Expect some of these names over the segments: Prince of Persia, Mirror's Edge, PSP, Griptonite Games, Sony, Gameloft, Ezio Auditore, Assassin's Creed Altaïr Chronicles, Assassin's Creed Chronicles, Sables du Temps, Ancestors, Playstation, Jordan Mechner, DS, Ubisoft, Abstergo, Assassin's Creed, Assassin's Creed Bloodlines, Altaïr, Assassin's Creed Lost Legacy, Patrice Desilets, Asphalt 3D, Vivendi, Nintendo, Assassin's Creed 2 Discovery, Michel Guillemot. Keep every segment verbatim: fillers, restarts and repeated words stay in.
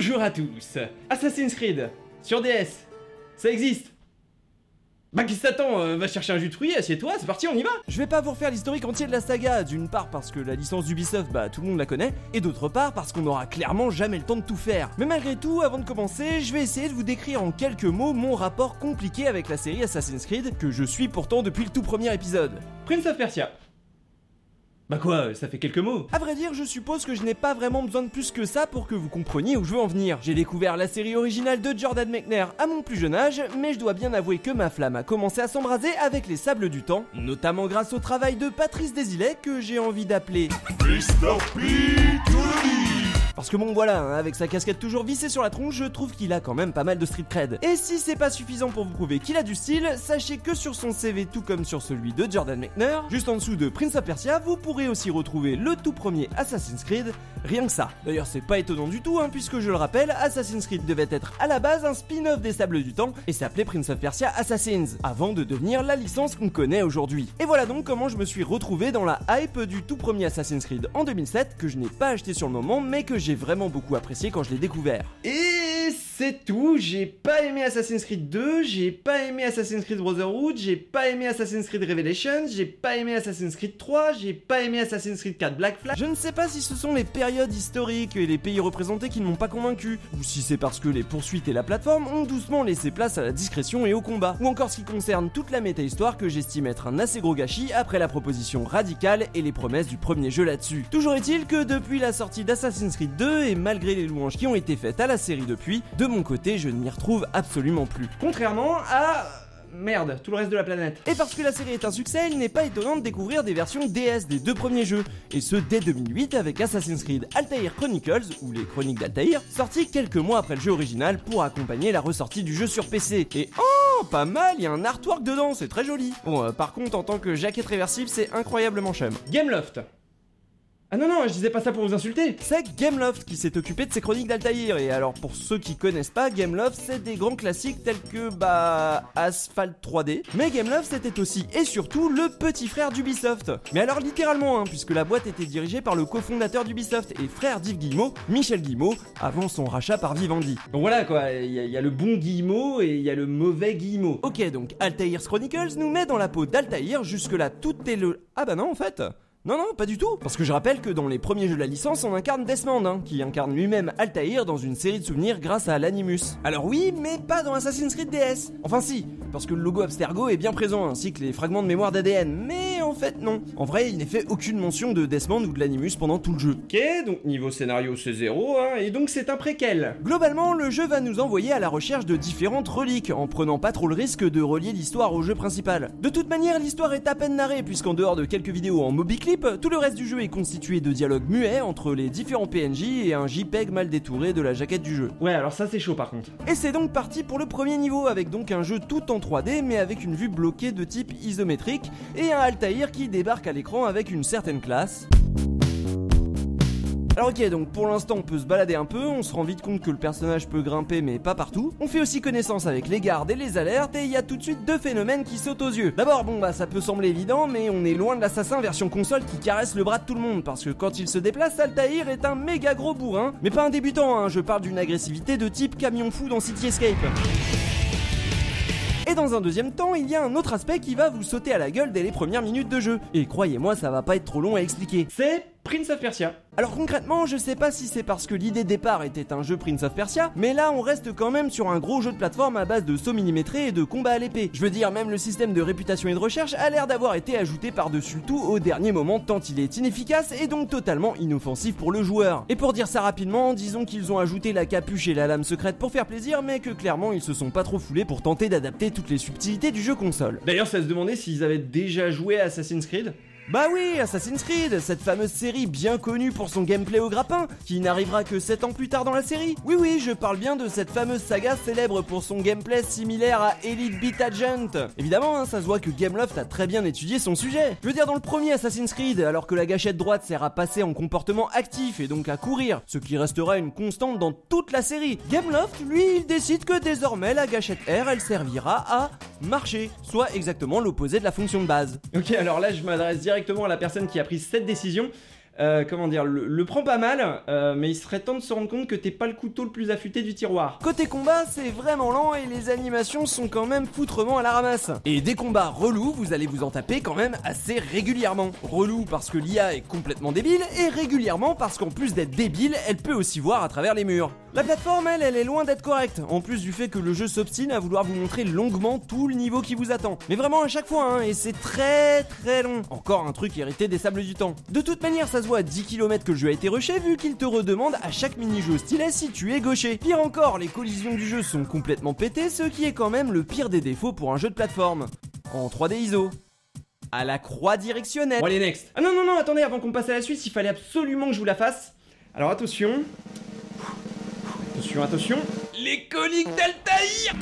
Bonjour à tous. Assassin's Creed sur D S, ça existe. Bah qui s'attend, euh, va chercher un jus de fruits, assieds-toi, c'est parti, on y va. Je vais pas vous refaire l'historique entier de la saga, d'une part parce que la licence d'Ubisoft, bah tout le monde la connaît, et d'autre part parce qu'on n'aura clairement jamais le temps de tout faire. Mais malgré tout, avant de commencer, je vais essayer de vous décrire en quelques mots mon rapport compliqué avec la série Assassin's Creed, que je suis pourtant depuis le tout premier épisode. Prince of Persia. Bah quoi, ça fait quelques mots. À vrai dire, je suppose que je n'ai pas vraiment besoin de plus que ça pour que vous compreniez où je veux en venir. J'ai découvert la série originale de Jordan Mechner à mon plus jeune âge, mais je dois bien avouer que ma flamme a commencé à s'embraser avec les Sables du Temps, notamment grâce au travail de Patrice Desilets, que j'ai envie d'appeler... Parce que bon voilà, hein, avec sa casquette toujours vissée sur la tronche, je trouve qu'il a quand même pas mal de street cred. Et si c'est pas suffisant pour vous prouver qu'il a du style, sachez que sur son C V, tout comme sur celui de Jordan Mechner, juste en dessous de Prince of Persia, vous pourrez aussi retrouver le tout premier Assassin's Creed, rien que ça. D'ailleurs c'est pas étonnant du tout, hein, puisque je le rappelle, Assassin's Creed devait être à la base un spin-off des Sables du Temps, et s'appelait Prince of Persia Assassins, avant de devenir la licence qu'on connaît aujourd'hui. Et voilà donc comment je me suis retrouvé dans la hype du tout premier Assassin's Creed en deux mille sept, que je n'ai pas acheté sur le moment, mais que j'ai J'ai vraiment beaucoup apprécié quand je l'ai découvert. Et c'est tout, j'ai pas aimé Assassin's Creed deux, j'ai pas aimé Assassin's Creed Brotherhood, j'ai pas aimé Assassin's Creed Revelations, j'ai pas aimé Assassin's Creed trois, j'ai pas aimé Assassin's Creed quatre Black Flag. Je ne sais pas si ce sont les périodes historiques et les pays représentés qui ne m'ont pas convaincu, ou si c'est parce que les poursuites et la plateforme ont doucement laissé place à la discrétion et au combat, ou encore ce qui concerne toute la méta-histoire que j'estime être un assez gros gâchis après la proposition radicale et les promesses du premier jeu là-dessus. Toujours est-il que depuis la sortie d'Assassin's Creed deux, et malgré les louanges qui ont été faites à la série depuis, de mon côté je ne m'y retrouve absolument plus. Contrairement à... merde, tout le reste de la planète. Et parce que la série est un succès, il n'est pas étonnant de découvrir des versions D S des deux premiers jeux, et ce dès deux mille huit avec Assassin's Creed Altaïr Chronicles, ou les Chroniques d'Altaïr, sorti quelques mois après le jeu original pour accompagner la ressortie du jeu sur P C. Et oh, pas mal, il y a un artwork dedans, c'est très joli. Bon, euh, par contre, en tant que jaquette réversible, c'est incroyablement chum. Gameloft. Ah non non, je disais pas ça pour vous insulter. C'est Gameloft qui s'est occupé de ces chroniques d'Altaïr. Et alors pour ceux qui connaissent pas, Gameloft c'est des grands classiques tels que bah... Asphalt trois D. Mais Gameloft c'était aussi et surtout le petit frère d'Ubisoft. Mais alors littéralement hein, puisque la boîte était dirigée par le cofondateur d'Ubisoft et frère d'Yves Guillemot, Michel Guillemot, avant son rachat par Vivendi. Donc voilà quoi, il y, y a le bon Guillemot et il y a le mauvais Guillemot. Ok, donc Altaïr's Chronicles nous met dans la peau d'Altaïr, jusque là tout est le... Ah bah non en fait. Non, non, pas du tout. Parce que je rappelle que dans les premiers jeux de la licence, on incarne Desmond, hein, qui incarne lui-même Altaïr dans une série de souvenirs grâce à l'animus. Alors oui, mais pas dans Assassin's Creed D S. Enfin si, parce que le logo Abstergo est bien présent, ainsi que les fragments de mémoire d'A D N, mais en fait non. En vrai, il n'est fait aucune mention de Desmond ou de l'animus pendant tout le jeu. Ok, donc niveau scénario c'est zéro, hein, et donc c'est un préquel. Globalement, le jeu va nous envoyer à la recherche de différentes reliques, en prenant pas trop le risque de relier l'histoire au jeu principal. De toute manière, l'histoire est à peine narrée, puisqu'en dehors de quelques vidéos en mobiclip, tout le reste du jeu est constitué de dialogues muets entre les différents P N J et un JPEG mal détouré de la jaquette du jeu. Ouais, alors ça c'est chaud par contre. Et c'est donc parti pour le premier niveau, avec donc un jeu tout en trois D mais avec une vue bloquée de type isométrique et un Altaïr qui débarque à l'écran avec une certaine classe. Alors ok, donc pour l'instant on peut se balader un peu, on se rend vite compte que le personnage peut grimper mais pas partout. On fait aussi connaissance avec les gardes et les alertes, et il y a tout de suite deux phénomènes qui sautent aux yeux. D'abord bon bah ça peut sembler évident, mais on est loin de l'assassin version console qui caresse le bras de tout le monde, parce que quand il se déplace, Altaïr est un méga gros bourrin. Mais pas un débutant, hein, je parle d'une agressivité de type camion fou dans City Escape. Et dans un deuxième temps, il y a un autre aspect qui va vous sauter à la gueule dès les premières minutes de jeu. Et croyez-moi, ça va pas être trop long à expliquer. C'est Prince of Persia. Alors concrètement, je sais pas si c'est parce que l'idée de départ était un jeu Prince of Persia, mais là on reste quand même sur un gros jeu de plateforme à base de sauts millimétrés et de combats à l'épée. Je veux dire, même le système de réputation et de recherche a l'air d'avoir été ajouté par-dessus tout au dernier moment, tant il est inefficace et donc totalement inoffensif pour le joueur. Et pour dire ça rapidement, disons qu'ils ont ajouté la capuche et la lame secrète pour faire plaisir, mais que clairement ils se sont pas trop foulés pour tenter d'adapter toutes les subtilités du jeu console. D'ailleurs, ça se demandait s'ils avaient déjà joué à Assassin's Creed. Bah oui, Assassin's Creed, cette fameuse série bien connue pour son gameplay au grappin, qui n'arrivera que sept ans plus tard dans la série. Oui oui, je parle bien de cette fameuse saga célèbre pour son gameplay similaire à Elite Beat Agent. Évidemment, hein, ça se voit que Gameloft a très bien étudié son sujet. Je veux dire, dans le premier Assassin's Creed, alors que la gâchette droite sert à passer en comportement actif et donc à courir, ce qui restera une constante dans toute la série, Gameloft, lui, il décide que désormais la gâchette R, elle servira à... marcher, soit exactement l'opposé de la fonction de base. Ok, alors là je m'adresse directement à la personne qui a pris cette décision. Euh, comment dire, le, le prend pas mal, euh, mais il serait temps de se rendre compte que t'es pas le couteau le plus affûté du tiroir. Côté combat, c'est vraiment lent et les animations sont quand même foutrement à la ramasse. Et des combats relous, vous allez vous en taper quand même assez régulièrement. Relou parce que l'I A est complètement débile, et régulièrement parce qu'en plus d'être débile, elle peut aussi voir à travers les murs. La plateforme, elle, elle est loin d'être correcte, en plus du fait que le jeu s'obstine à vouloir vous montrer longuement tout le niveau qui vous attend. Mais vraiment à chaque fois, hein, et c'est très très long. Encore un truc hérité des Sables du Temps. De toute manière, ça se à dix kilomètres que le jeu a été rushé vu qu'il te redemande à chaque mini-jeu au stylet si tu es gaucher. Pire encore, les collisions du jeu sont complètement pétées, ce qui est quand même le pire des défauts pour un jeu de plateforme. En trois D I S O. À la croix directionnelle. Bon, allez, next. Ah non, non, non, attendez, avant qu'on passe à la suite, il fallait absolument que je vous la fasse. Alors attention. Attention, attention. Les coliques d'Altaïr.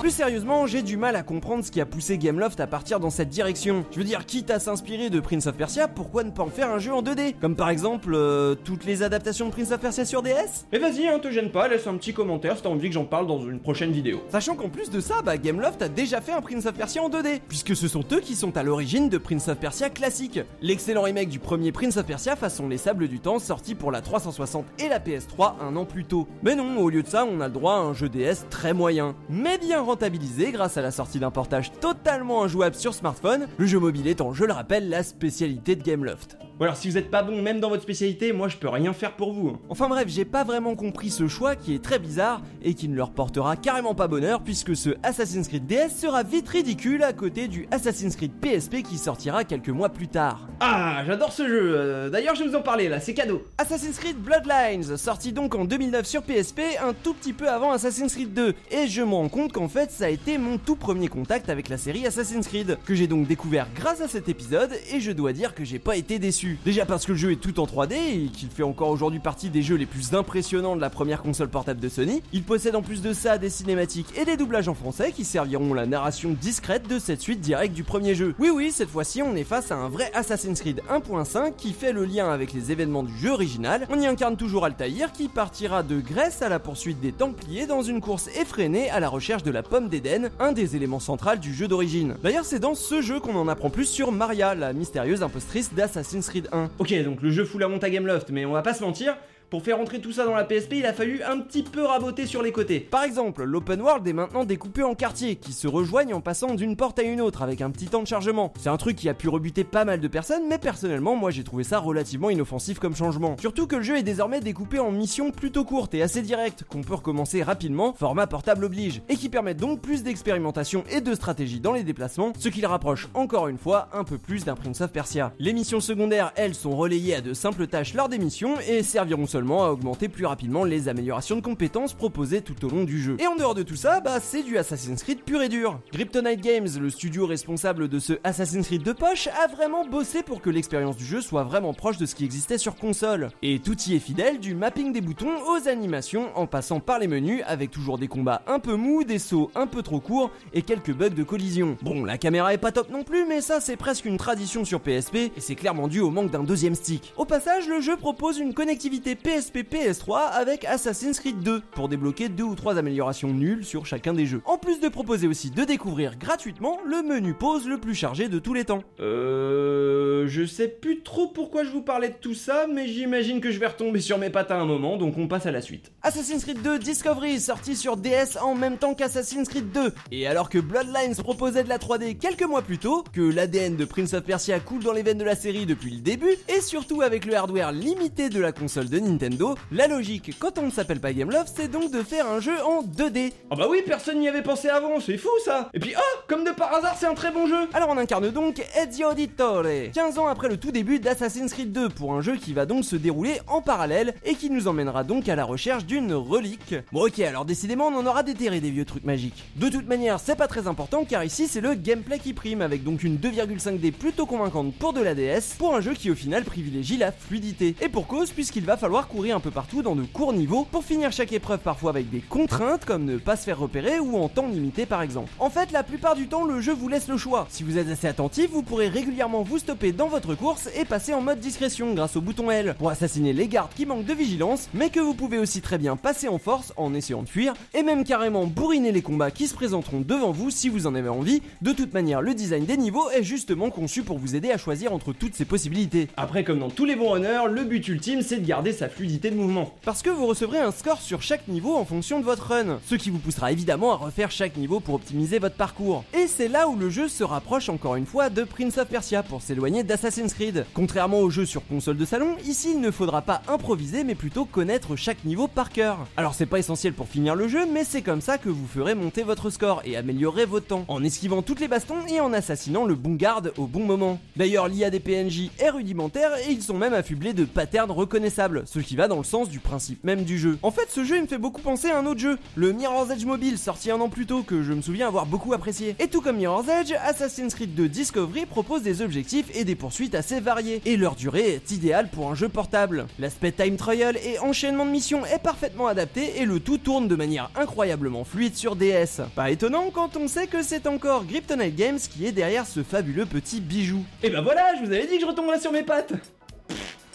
Plus sérieusement, j'ai du mal à comprendre ce qui a poussé Gameloft à partir dans cette direction. Je veux dire, quitte à s'inspirer de Prince of Persia, pourquoi ne pas en faire un jeu en deux D? Comme par exemple, euh, toutes les adaptations de Prince of Persia sur D S? Mais vas-y, hein, te gêne pas, laisse un petit commentaire si t'as envie que j'en parle dans une prochaine vidéo. Sachant qu'en plus de ça, bah Gameloft a déjà fait un Prince of Persia en deux D, puisque ce sont eux qui sont à l'origine de Prince of Persia classique. L'excellent remake du premier Prince of Persia façon les Sables du Temps, sorti pour la trois cent soixante et la P S trois un an plus tôt. Mais non, au lieu de ça, on a le droit à un jeu D S très moyen, mais bien rentabilisé grâce à la sortie d'un portage totalement injouable sur smartphone, le jeu mobile étant, je le rappelle, la spécialité de Gameloft. Ou alors si vous êtes pas bon même dans votre spécialité, moi je peux rien faire pour vous. Enfin bref, j'ai pas vraiment compris ce choix qui est très bizarre et qui ne leur portera carrément pas bonheur puisque ce Assassin's Creed D S sera vite ridicule à côté du Assassin's Creed P S P qui sortira quelques mois plus tard. Ah, j'adore ce jeu, euh, d'ailleurs je vais vous en parler là, c'est cadeau. Assassin's Creed Bloodlines, sorti donc en deux mille neuf sur P S P, un tout petit peu avant Assassin's Creed deux, et je me rends compte qu'en fait ça a été mon tout premier contact avec la série Assassin's Creed, que j'ai donc découvert grâce à cet épisode, et je dois dire que j'ai pas été déçu. Déjà parce que le jeu est tout en trois D et qu'il fait encore aujourd'hui partie des jeux les plus impressionnants de la première console portable de Sony. Il possède en plus de ça des cinématiques et des doublages en français qui serviront la narration discrète de cette suite directe du premier jeu. Oui oui, cette fois-ci on est face à un vrai Assassin's Creed un point cinq qui fait le lien avec les événements du jeu original. On y incarne toujours Altaïr qui partira de Grèce à la poursuite des Templiers dans une course effrénée à la recherche de la pomme d'Éden, un des éléments centraux du jeu d'origine. D'ailleurs c'est dans ce jeu qu'on en apprend plus sur Maria, la mystérieuse impostrice d'Assassin's Creed un. Ok, donc le jeu fout la honte à Gameloft, mais on va pas se mentir, pour faire entrer tout ça dans la P S P, il a fallu un petit peu raboter sur les côtés. Par exemple, l'open world est maintenant découpé en quartiers, qui se rejoignent en passant d'une porte à une autre, avec un petit temps de chargement. C'est un truc qui a pu rebuter pas mal de personnes, mais personnellement, moi j'ai trouvé ça relativement inoffensif comme changement. Surtout que le jeu est désormais découpé en missions plutôt courtes et assez directes, qu'on peut recommencer rapidement, format portable oblige, et qui permettent donc plus d'expérimentation et de stratégie dans les déplacements, ce qui le rapproche encore une fois un peu plus d'un Prince of Persia. Les missions secondaires, elles, sont relayées à de simples tâches lors des missions, et serviront seulement à augmenter plus rapidement les améliorations de compétences proposées tout au long du jeu. Et en dehors de tout ça, bah c'est du Assassin's Creed pur et dur. Griptonite Games, le studio responsable de ce Assassin's Creed de poche, a vraiment bossé pour que l'expérience du jeu soit vraiment proche de ce qui existait sur console. Et tout y est fidèle, du mapping des boutons aux animations, en passant par les menus, avec toujours des combats un peu mous, des sauts un peu trop courts, et quelques bugs de collision. Bon, la caméra est pas top non plus, mais ça c'est presque une tradition sur P S P, et c'est clairement dû au manque d'un deuxième stick. Au passage, le jeu propose une connectivité P S P P S trois avec Assassin's Creed deux pour débloquer deux ou trois améliorations nulles sur chacun des jeux. En plus de proposer aussi de découvrir gratuitement le menu pause le plus chargé de tous les temps. Euh... Je sais plus trop pourquoi je vous parlais de tout ça, mais j'imagine que je vais retomber sur mes pattes à un moment, donc on passe à la suite. Assassin's Creed deux Discovery, sorti sur D S en même temps qu'Assassin's Creed deux. Et alors que Bloodlines proposait de la trois D quelques mois plus tôt, que l'A D N de Prince of Persia coule dans les veines de la série depuis le début, et surtout avec le hardware limité de la console de Nintendo, Nintendo, la logique, quand on ne s'appelle pas Gameloft, c'est donc de faire un jeu en deux D. Ah bah oui, personne n'y avait pensé avant, c'est fou ça. Et puis oh, comme de par hasard, c'est un très bon jeu. Alors on incarne donc Ezio Auditore, quinze ans après le tout début d'Assassin's Creed deux, pour un jeu qui va donc se dérouler en parallèle, et qui nous emmènera donc à la recherche d'une relique. Bon ok, alors décidément on en aura déterré des vieux trucs magiques. De toute manière, c'est pas très important, car ici c'est le gameplay qui prime, avec donc une deux virgule cinq D plutôt convaincante pour de la D S, pour un jeu qui au final privilégie la fluidité. Et pour cause, puisqu'il va falloir parcourir un peu partout dans de courts niveaux pour finir chaque épreuve parfois avec des contraintes comme ne pas se faire repérer ou en temps limité par exemple. En fait, la plupart du temps, le jeu vous laisse le choix. Si vous êtes assez attentif, vous pourrez régulièrement vous stopper dans votre course et passer en mode discrétion grâce au bouton L pour assassiner les gardes qui manquent de vigilance, mais que vous pouvez aussi très bien passer en force en essayant de fuir et même carrément bourriner les combats qui se présenteront devant vous si vous en avez envie. De toute manière, le design des niveaux est justement conçu pour vous aider à choisir entre toutes ces possibilités. Après, comme dans tous les bons runners, le but ultime c'est de garder sa fluidité de mouvement, parce que vous recevrez un score sur chaque niveau en fonction de votre run, ce qui vous poussera évidemment à refaire chaque niveau pour optimiser votre parcours. Et c'est là où le jeu se rapproche encore une fois de Prince of Persia pour s'éloigner d'Assassin's Creed. Contrairement aux jeux sur console de salon, ici il ne faudra pas improviser mais plutôt connaître chaque niveau par cœur. Alors c'est pas essentiel pour finir le jeu, mais c'est comme ça que vous ferez monter votre score et améliorer votre temps, en esquivant toutes les bastons et en assassinant le bon garde au bon moment. D'ailleurs, l'I A des P N J est rudimentaire et ils sont même affublés de patterns reconnaissables, ce qui va dans le sens du principe même du jeu. En fait, ce jeu il me fait beaucoup penser à un autre jeu, le Mirror's Edge mobile sorti un an plus tôt, que je me souviens avoir beaucoup apprécié. Et tout comme Mirror's Edge, Assassin's Creed deux Discovery propose des objectifs et des poursuites assez variés, et leur durée est idéale pour un jeu portable. L'aspect time trial et enchaînement de missions est parfaitement adapté et le tout tourne de manière incroyablement fluide sur D S. Pas étonnant quand on sait que c'est encore Griptonite Games qui est derrière ce fabuleux petit bijou. Et ben voilà, je vous avais dit que je retomberais sur mes pattes.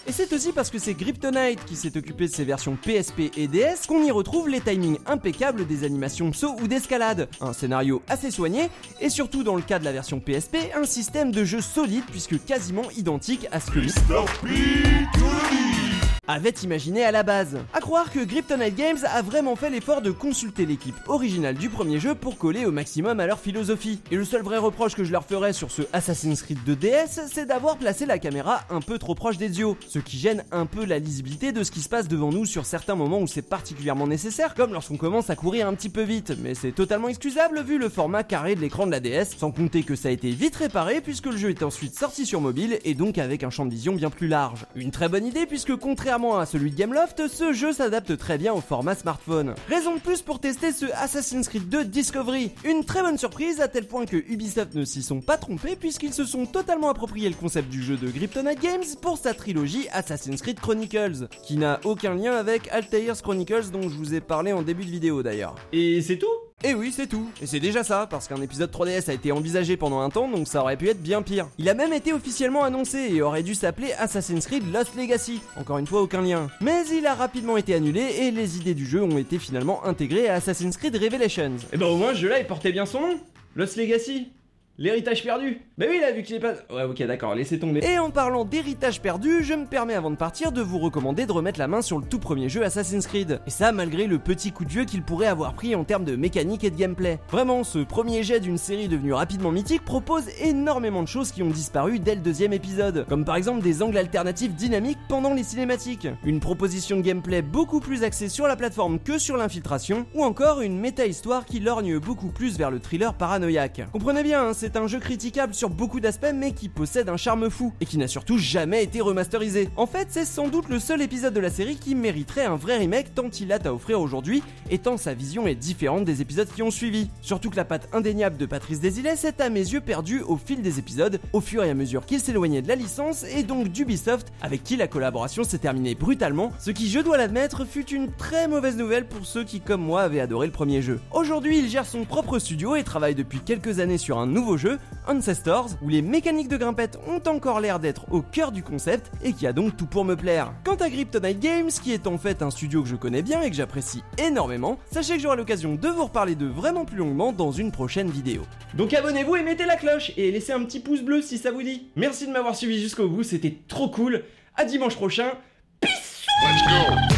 Et c'est aussi parce que c'est Griptonite qui s'est occupé de ses versions P S P et D S qu'on y retrouve les timings impeccables des animations de saut ou d'escalade, un scénario assez soigné, et surtout dans le cas de la version P S P, un système de jeu solide puisque quasiment identique à ce que avait imaginé à la base. A croire que Griptonite Games a vraiment fait l'effort de consulter l'équipe originale du premier jeu pour coller au maximum à leur philosophie. Et le seul vrai reproche que je leur ferais sur ce Assassin's Creed deux D S, c'est d'avoir placé la caméra un peu trop proche d'Ezio, ce qui gêne un peu la lisibilité de ce qui se passe devant nous sur certains moments où c'est particulièrement nécessaire, comme lorsqu'on commence à courir un petit peu vite, mais c'est totalement excusable vu le format carré de l'écran de la D S, sans compter que ça a été vite réparé puisque le jeu est ensuite sorti sur mobile et donc avec un champ de vision bien plus large. Une très bonne idée puisque contrairement à celui de Gameloft, ce jeu s'adapte très bien au format smartphone. Raison de plus pour tester ce Assassin's Creed deux Discovery. Une très bonne surprise à tel point que Ubisoft ne s'y sont pas trompés puisqu'ils se sont totalement approprié le concept du jeu de Griptonite Games pour sa trilogie Assassin's Creed Chronicles, qui n'a aucun lien avec Altaïr Chronicles dont je vous ai parlé en début de vidéo d'ailleurs. Et c'est tout ? Et oui, c'est tout. Et c'est déjà ça, parce qu'un épisode trois D S a été envisagé pendant un temps, donc ça aurait pu être bien pire. Il a même été officiellement annoncé et aurait dû s'appeler Assassin's Creed Lost Legacy. Encore une fois, aucun lien. Mais il a rapidement été annulé et les idées du jeu ont été finalement intégrées à Assassin's Creed Revelations. Et bah ben, au moins, ce jeu-là, il portait bien son nom. Lost Legacy. L'héritage perdu. Bah oui, là, vu qu'il est pas... Ouais, ok, d'accord, laissez tomber. Et en parlant d'héritage perdu, je me permets avant de partir de vous recommander de remettre la main sur le tout premier jeu Assassin's Creed. Et ça, malgré le petit coup de vieux qu'il pourrait avoir pris en termes de mécanique et de gameplay. Vraiment, ce premier jet d'une série devenue rapidement mythique propose énormément de choses qui ont disparu dès le deuxième épisode. Comme par exemple des angles alternatifs dynamiques pendant les cinématiques. Une proposition de gameplay beaucoup plus axée sur la plateforme que sur l'infiltration. Ou encore une méta-histoire qui lorgne beaucoup plus vers le thriller paranoïaque. Comprenez bien, hein, c'est C'est un jeu critiquable sur beaucoup d'aspects mais qui possède un charme fou et qui n'a surtout jamais été remasterisé. En fait, c'est sans doute le seul épisode de la série qui mériterait un vrai remake tant il a à offrir aujourd'hui et tant sa vision est différente des épisodes qui ont suivi. Surtout que la patte indéniable de Patrice Desilets s'est à mes yeux perdue au fil des épisodes, au fur et à mesure qu'il s'éloignait de la licence et donc d'Ubisoft, avec qui la collaboration s'est terminée brutalement, ce qui, je dois l'admettre, fut une très mauvaise nouvelle pour ceux qui, comme moi, avaient adoré le premier jeu. Aujourd'hui, il gère son propre studio et travaille depuis quelques années sur un nouveau jeu, Ancestors, où les mécaniques de grimpette ont encore l'air d'être au cœur du concept et qui a donc tout pour me plaire. Quant à Griptonite Games, qui est en fait un studio que je connais bien et que j'apprécie énormément, sachez que j'aurai l'occasion de vous reparler d'eux vraiment plus longuement dans une prochaine vidéo. Donc abonnez-vous et mettez la cloche et laissez un petit pouce bleu si ça vous dit. Merci de m'avoir suivi jusqu'au bout, c'était trop cool. À dimanche prochain. Peace. Let's go.